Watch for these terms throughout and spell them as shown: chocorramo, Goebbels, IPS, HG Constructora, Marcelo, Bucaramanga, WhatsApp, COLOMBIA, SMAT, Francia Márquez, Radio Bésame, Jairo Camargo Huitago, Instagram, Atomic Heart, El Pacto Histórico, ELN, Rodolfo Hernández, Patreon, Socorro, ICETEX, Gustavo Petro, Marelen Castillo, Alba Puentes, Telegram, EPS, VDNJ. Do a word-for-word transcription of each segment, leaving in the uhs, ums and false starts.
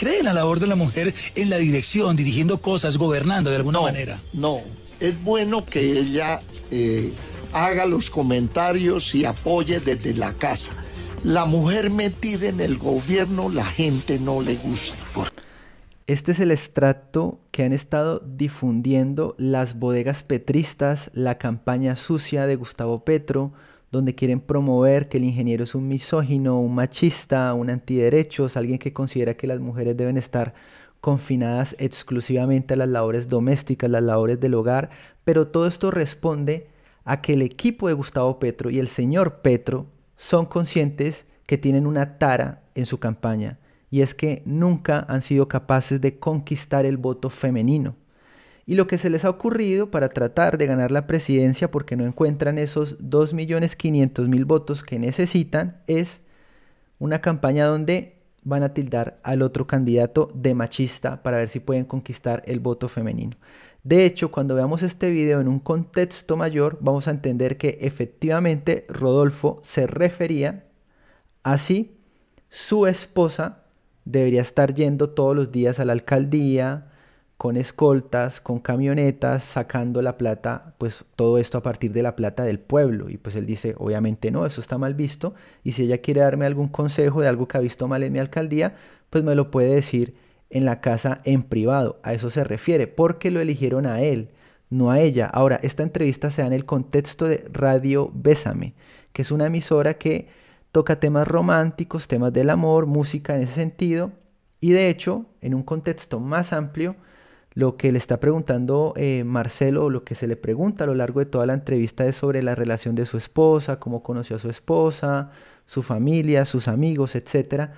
¿Cree en la labor de la mujer en la dirección, dirigiendo cosas, gobernando de alguna no, manera? No, es bueno que ella eh, haga los comentarios y apoye desde la casa. La mujer metida en el gobierno, la gente no le gusta. Este es el extracto que han estado difundiendo las bodegas petristas, la campaña sucia de Gustavo Petro, donde quieren promover que el ingeniero es un misógino, un machista, un antiderechos, alguien que considera que las mujeres deben estar confinadas exclusivamente a las labores domésticas, las labores del hogar, pero todo esto responde a que el equipo de Gustavo Petro y el señor Petro son conscientes que tienen una tara en su campaña, y es que nunca han sido capaces de conquistar el voto femenino. Y lo que se les ha ocurrido para tratar de ganar la presidencia, porque no encuentran esos dos millones quinientos mil votos que necesitan, es una campaña donde van a tildar al otro candidato de machista para ver si pueden conquistar el voto femenino. De hecho, cuando veamos este video en un contexto mayor, vamos a entender que efectivamente Rodolfo se refería a si su esposa debería estar yendo todos los días a la alcaldía, con escoltas, con camionetas, sacando la plata, pues todo esto a partir de la plata del pueblo. Y pues él dice, obviamente no, eso está mal visto, y si ella quiere darme algún consejo de algo que ha visto mal en mi alcaldía, pues me lo puede decir en la casa en privado. A eso se refiere, porque lo eligieron a él, no a ella. Ahora, esta entrevista se da en el contexto de Radio Bésame, que es una emisora que toca temas románticos, temas del amor, música en ese sentido, y de hecho, en un contexto más amplio, lo que le está preguntando eh, Marcelo, o lo que se le pregunta a lo largo de toda la entrevista, es sobre la relación de su esposa, cómo conoció a su esposa, su familia, sus amigos, etcétera.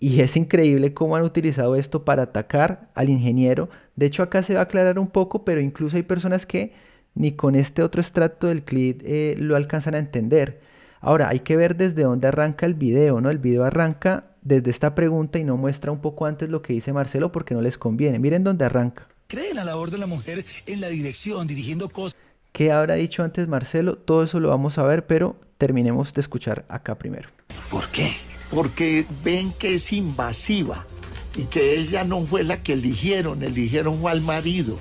Y es increíble cómo han utilizado esto para atacar al ingeniero. De hecho, acá se va a aclarar un poco, pero incluso hay personas que ni con este otro extracto del clip eh, lo alcanzan a entender. Ahora, hay que ver desde dónde arranca el video, ¿no? El video arranca desde esta pregunta y no muestra un poco antes lo que dice Marcelo porque no les conviene. Miren dónde arranca. ¿Cree en la labor de la mujer en la dirección, dirigiendo cosas? ¿Qué habrá dicho antes Marcelo? Todo eso lo vamos a ver, pero terminemos de escuchar acá primero. ¿Por qué? Porque ven que es invasiva y que ella no fue la que eligieron, eligieron al marido.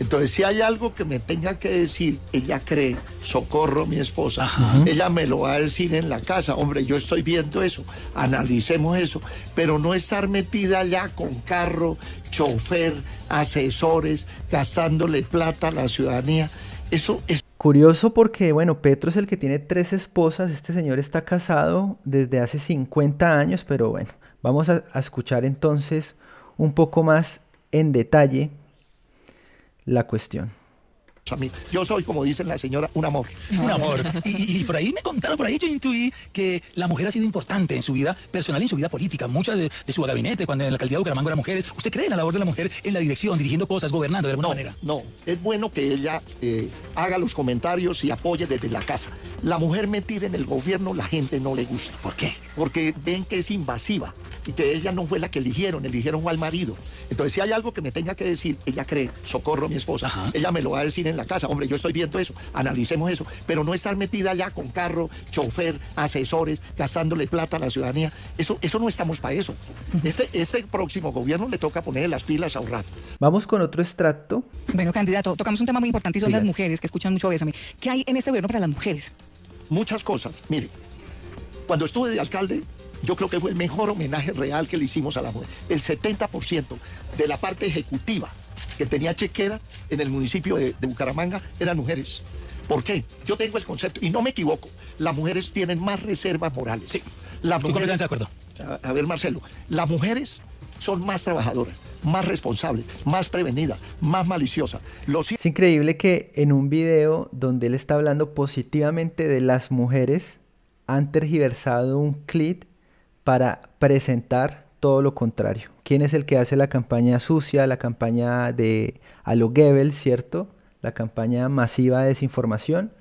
Entonces, si hay algo que me tenga que decir, ella cree, Socorro, mi esposa, ajá, ella me lo va a decir en la casa. Hombre, yo estoy viendo eso, analicemos eso, pero no estar metida allá con carro, chofer, asesores, gastándole plata a la ciudadanía. Eso es curioso porque, bueno, Petro es el que tiene tres esposas. Este señor está casado desde hace cincuenta años, pero bueno, vamos a, a escuchar entonces un poco más en detalle la cuestión. Yo soy, como dice la señora, un amor. Un amor. Y, y por ahí me contaron, por ahí yo intuí que la mujer ha sido importante en su vida personal y en su vida política. Muchas de, de su gabinete, cuando en la alcaldía de Bucaramanga eran mujeres. ¿Usted cree en la labor de la mujer en la dirección, dirigiendo cosas, gobernando de alguna no, manera? No, es bueno que ella eh, haga los comentarios y apoye desde la casa. La mujer metida en el gobierno, la gente no le gusta. ¿Por qué? Porque ven que es invasiva y que ella no fue la que eligieron, eligieron al marido. Entonces, si hay algo que me tenga que decir, ella cree, Socorro, mi esposa, ajá, ella me lo va a decir en la casa. Hombre, yo estoy viendo eso, analicemos eso, pero no estar metida allá con carro, chofer, asesores, gastándole plata a la ciudadanía. Eso, eso no estamos para eso. Este, este próximo gobierno le toca poner las pilas, a ahorrar. Vamos con otro extracto. Bueno, candidato, tocamos un tema muy importante y son pilas. Las mujeres que escuchan mucho a veces a mí. ¿Qué hay en este gobierno para las mujeres? Muchas cosas. Mire, cuando estuve de alcalde, yo creo que fue el mejor homenaje real que le hicimos a la mujer. El setenta por ciento de la parte ejecutiva que tenía chequera en el municipio de, de Bucaramanga eran mujeres. ¿Por qué? Yo tengo el concepto, y no me equivoco, las mujeres tienen más reservas morales. Sí, las mujeres, de acuerdo. A, a ver, Marcelo, las mujeres son más trabajadoras, más responsables, más prevenidas, más maliciosas. Los... Es increíble que en un video donde él está hablando positivamente de las mujeres, han tergiversado un clip para presentar todo lo contrario. ¿Quién es el que hace la campaña sucia, la campaña de a lo Goebbels, ¿cierto? La campaña masiva de desinformación,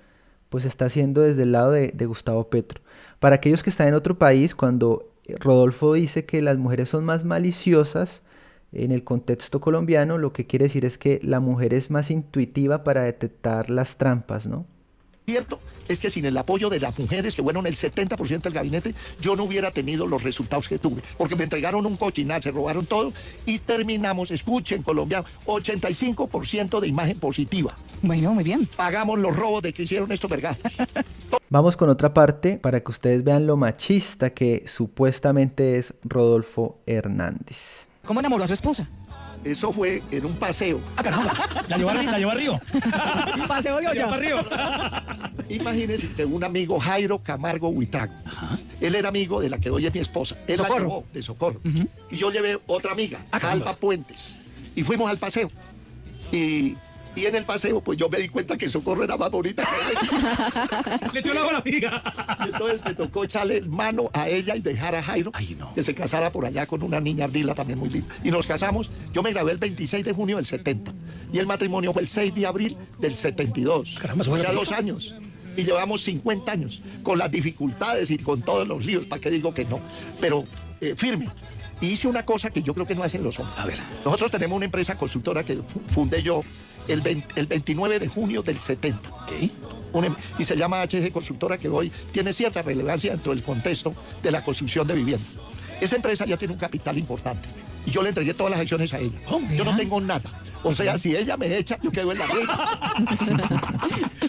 pues está haciendo desde el lado de, de Gustavo Petro. Para aquellos que están en otro país, cuando Rodolfo dice que las mujeres son más maliciosas, en el contexto colombiano, lo que quiere decir es que la mujer es más intuitiva para detectar las trampas, ¿no? cierto es que sin el apoyo de las mujeres, que fueron el setenta por ciento del gabinete, yo no hubiera tenido los resultados que tuve, porque me entregaron un cochinal, se robaron todo y terminamos, escuchen colombianos, ochenta y cinco por ciento de imagen positiva. Bueno, muy bien. Pagamos los robos de que hicieron estos vergados. Vamos con otra parte para que ustedes vean lo machista que supuestamente es Rodolfo Hernández. ¿Cómo enamoró a su esposa? Eso fue en un paseo. ¡Ah, caramba! La llevó arriba, la llevó arriba. Paseo de olla. Imagínense que un amigo, Jairo Camargo Huitago, ajá, él era amigo de la que hoy es mi esposa. Él Socorro. La llevó de Socorro. Uh -huh. Y yo llevé otra amiga, ah, Alba Puentes. Y fuimos al paseo. Y, y en el paseo, pues yo me di cuenta que Socorro era más bonita que ella. Le echó la buena amiga. Y entonces me tocó echarle mano a ella y dejar a Jairo, ay, no, que se casara por allá con una niña ardila también muy linda. Y nos casamos. Yo me gradué el veintiséis de junio del setenta. Y el matrimonio fue el seis de abril del setenta y dos. Caramba, o sea, dos años. Y llevamos cincuenta años, con las dificultades y con todos los líos, ¿para qué digo que no? Pero eh, firme. Y hice una cosa que yo creo que no hacen los hombres. A ver, nosotros tenemos una empresa constructora que fundé yo el, veintinueve de junio del setenta. ¿Qué? Una, y se llama H G Constructora, que hoy tiene cierta relevancia dentro del contexto de la construcción de vivienda. Esa empresa ya tiene un capital importante. Y yo le entregué todas las acciones a ella. Oh, yo no tengo nada. O sea, si ella me echa, yo quedo en la red.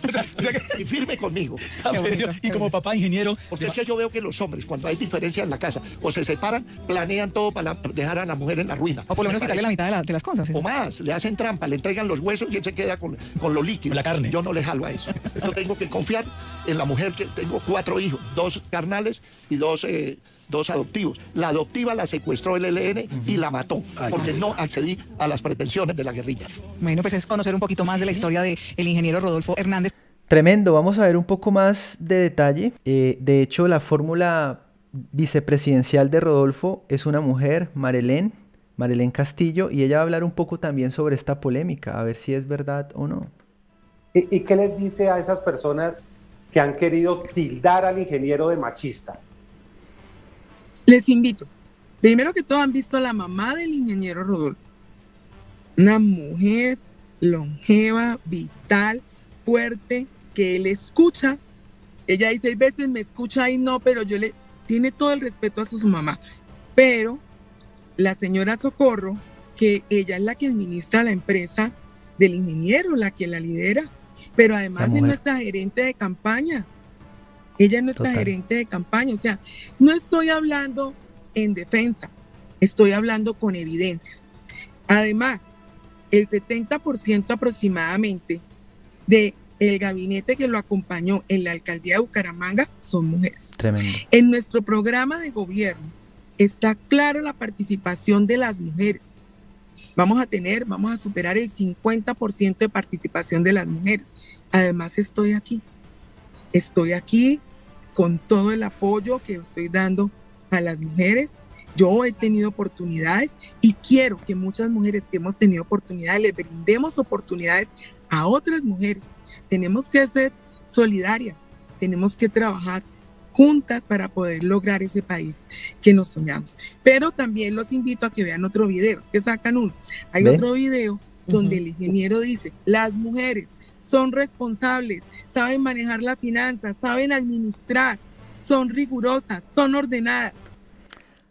o sea, o sea que... Y firme conmigo. Ver, yo, y como papá ingeniero... Porque es que yo veo que los hombres, cuando hay diferencia en la casa, o se separan, planean todo para dejar a la mujer en la ruina. O por lo menos quitarle la mitad de, la, de las cosas. ¿Sí? O más, le hacen trampa, le entregan los huesos y él se queda con, con lo líquido. Con la carne. Yo no le jalo a eso. Yo tengo que confiar en la mujer, que tengo cuatro hijos, dos carnales y dos... Eh, dos adoptivos. La adoptiva la secuestró el E L N, uh-huh, y la mató, ay, porque no accedí a las pretensiones de la guerrilla. Bueno, pues es conocer un poquito más de la historia del ingeniero Rodolfo Hernández. Tremendo, vamos a ver un poco más de detalle. Eh, de hecho, la fórmula vicepresidencial de Rodolfo es una mujer, Marelen, Marelen Castillo, y ella va a hablar un poco también sobre esta polémica, a ver si es verdad o no. ¿Y, y qué les dice a esas personas que han querido tildar al ingeniero de machista? Les invito, primero que todo, han visto a la mamá del ingeniero Rodolfo, una mujer longeva, vital, fuerte, que él escucha. Ella dice, hay veces me escucha y no, pero yo le... Tiene todo el respeto a su, su mamá. Pero la señora Socorro, que ella es la que administra la empresa del ingeniero, la que la lidera, pero además es nuestra gerente de campaña. Ella es nuestra Total. gerente de campaña, o sea, no estoy hablando en defensa, estoy hablando con evidencias. Además, el setenta por ciento aproximadamente del gabinete que lo acompañó en la alcaldía de Bucaramanga son mujeres. Tremendo. En nuestro programa de gobierno está claro la participación de las mujeres. Vamos a tener, vamos a superar el cincuenta por ciento de participación de las mujeres. Además, estoy aquí. Estoy aquí con todo el apoyo que estoy dando a las mujeres. Yo he tenido oportunidades y quiero que muchas mujeres que hemos tenido oportunidades le brindemos oportunidades a otras mujeres. Tenemos que ser solidarias, tenemos que trabajar juntas para poder lograr ese país que nos soñamos. Pero también los invito a que vean otro video, es que sacan uno. Hay ¿Ven? otro video donde uh-huh. el ingeniero dice, las mujeres son responsables, saben manejar la finanza, saben administrar, son rigurosas, son ordenadas.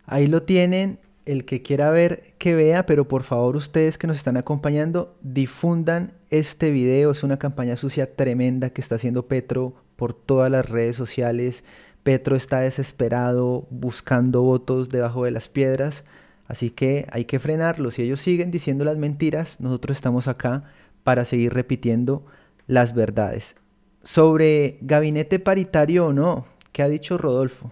Ahí lo tienen, el que quiera ver, que vea, pero por favor ustedes que nos están acompañando, difundan este video. Es una campaña sucia tremenda que está haciendo Petro por todas las redes sociales. Petro está desesperado, buscando votos debajo de las piedras, así que hay que frenarlo. Si ellos siguen diciendo las mentiras, nosotros estamos acá para seguir repitiendo las verdades. Sobre gabinete paritario o no, ¿qué ha dicho Rodolfo?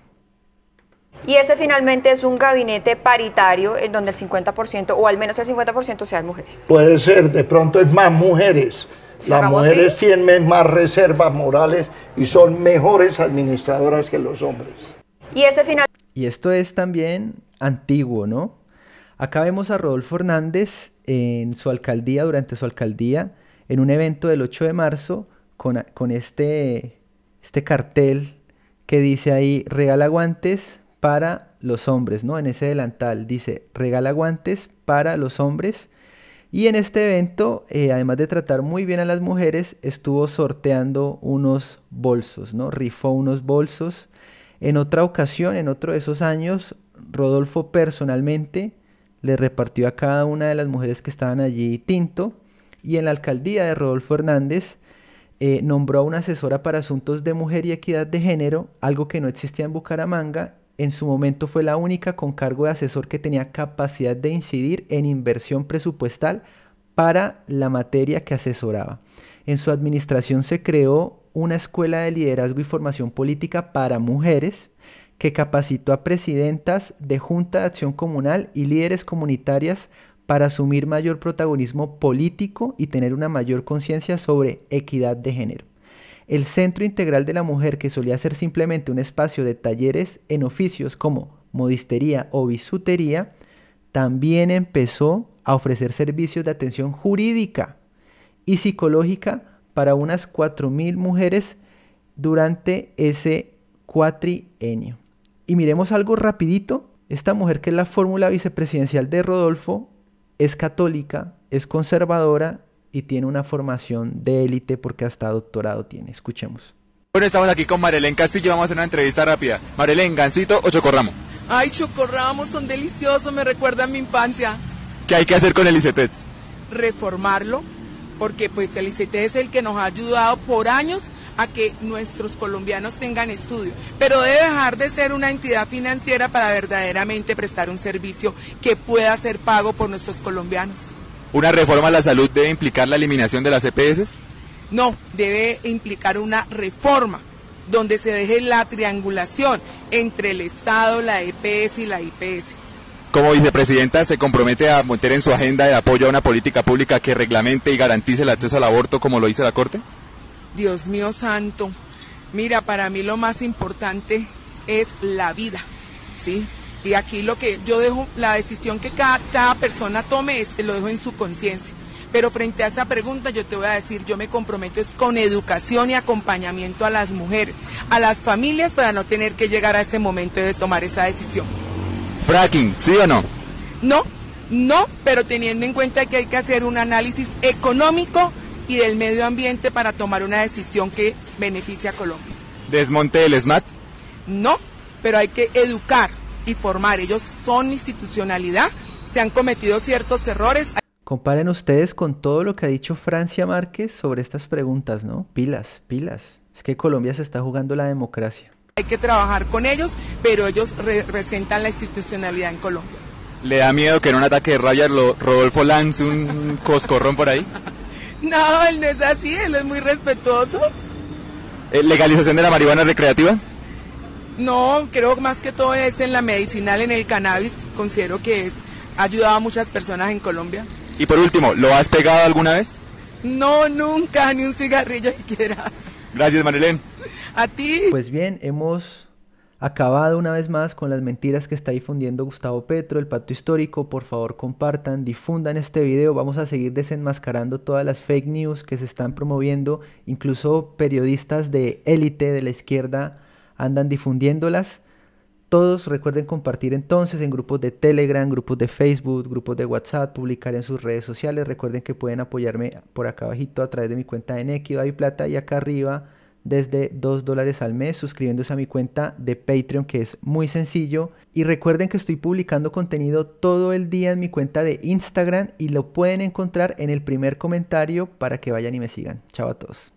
Y ese finalmente es un gabinete paritario en donde el cincuenta por ciento o al menos el cincuenta por ciento sean mujeres. Puede ser, de pronto es más mujeres. Las mujeres tienen más reservas morales y son mejores administradoras que los hombres. Y ese final... Y esto es también antiguo, ¿no? Acá vemos a Rodolfo Hernández en su alcaldía, durante su alcaldía, en un evento del ocho de marzo, con, con este, este cartel que dice ahí, regala guantes para los hombres, ¿no? En ese delantal dice, regala guantes para los hombres, Y en este evento, eh, además de tratar muy bien a las mujeres, estuvo sorteando unos bolsos, ¿no? Rifó unos bolsos. En otra ocasión, en otro de esos años, Rodolfo personalmente le repartió a cada una de las mujeres que estaban allí tinto. Y en la alcaldía de Rodolfo Hernández eh, nombró a una asesora para asuntos de mujer y equidad de género, algo que no existía en Bucaramanga. En su momento fue la única con cargo de asesor que tenía capacidad de incidir en inversión presupuestal para la materia que asesoraba. En su administración se creó una escuela de liderazgo y formación política para mujeres que capacitó a presidentas de Junta de Acción Comunal y líderes comunitarias para asumir mayor protagonismo político y tener una mayor conciencia sobre equidad de género. El Centro Integral de la Mujer, que solía ser simplemente un espacio de talleres en oficios como modistería o bisutería, también empezó a ofrecer servicios de atención jurídica y psicológica para unas cuatro mil mujeres durante ese cuatrienio. Y miremos algo rapidito. Esta mujer, que es la fórmula vicepresidencial de Rodolfo, es católica, es conservadora y tiene una formación de élite porque hasta doctorado tiene. Escuchemos. Bueno, estamos aquí con Marelen Castillo, vamos a hacer una entrevista rápida. Marelen, ¿gansito o chocorramo? Ay, chocorramos, son deliciosos, me recuerdan mi infancia. ¿Qué hay que hacer con el ICETEX? Reformarlo, porque pues el ICETEX es el que nos ha ayudado por años a que nuestros colombianos tengan estudio, pero debe dejar de ser una entidad financiera para verdaderamente prestar un servicio que pueda ser pago por nuestros colombianos. ¿Una reforma a la salud debe implicar la eliminación de las E P S? No, debe implicar una reforma donde se deje la triangulación entre el Estado, la E P S y la I P S. Como vicepresidenta, ¿se compromete a meter en su agenda de apoyo a una política pública que reglamente y garantice el acceso al aborto como lo dice la Corte? Dios mío santo, mira, para mí lo más importante es la vida, ¿sí? Y aquí lo que yo dejo, la decisión que cada, cada persona tome, es, lo dejo en su conciencia. Pero frente a esa pregunta yo te voy a decir, yo me comprometo es con educación y acompañamiento a las mujeres, a las familias, para no tener que llegar a ese momento de tomar esa decisión. ¿Fracking, sí o no? No, no, pero teniendo en cuenta que hay que hacer un análisis económico y del medio ambiente para tomar una decisión que beneficie a Colombia. ¿Desmonte del SMAT? No, pero hay que educar y formar. Ellos son institucionalidad, se han cometido ciertos errores. Comparen ustedes con todo lo que ha dicho Francia Márquez sobre estas preguntas, ¿no? Pilas, pilas. Es que Colombia se está jugando la democracia. Hay que trabajar con ellos, pero ellos representan la institucionalidad en Colombia. ¿Le da miedo que en un ataque de rabia Rodolfo lance un coscorrón por ahí? No, él no es así, él es muy respetuoso. ¿Legalización de la marihuana recreativa? No, creo más que todo es en la medicinal, en el cannabis. Considero que es, ha ayudado a muchas personas en Colombia. Y por último, ¿lo has pegado alguna vez? No, nunca, ni un cigarrillo siquiera. Gracias, Marelen. A ti. Pues bien, hemos acabado una vez más con las mentiras que está difundiendo Gustavo Petro, El Pacto Histórico. Por favor, compartan, difundan este video. Vamos a seguir desenmascarando todas las fake news que se están promoviendo. Incluso periodistas de élite de la izquierda andan difundiéndolas. Todos recuerden compartir entonces en grupos de Telegram, grupos de Facebook, grupos de WhatsApp, publicar en sus redes sociales. Recuerden que pueden apoyarme por acá abajito a través de mi cuenta en Equidad y Plata, y acá arriba desde dos dólares al mes, suscribiéndose a mi cuenta de Patreon, que es muy sencillo. Y recuerden que estoy publicando contenido todo el día en mi cuenta de Instagram y lo pueden encontrar en el primer comentario para que vayan y me sigan. Chao a todos.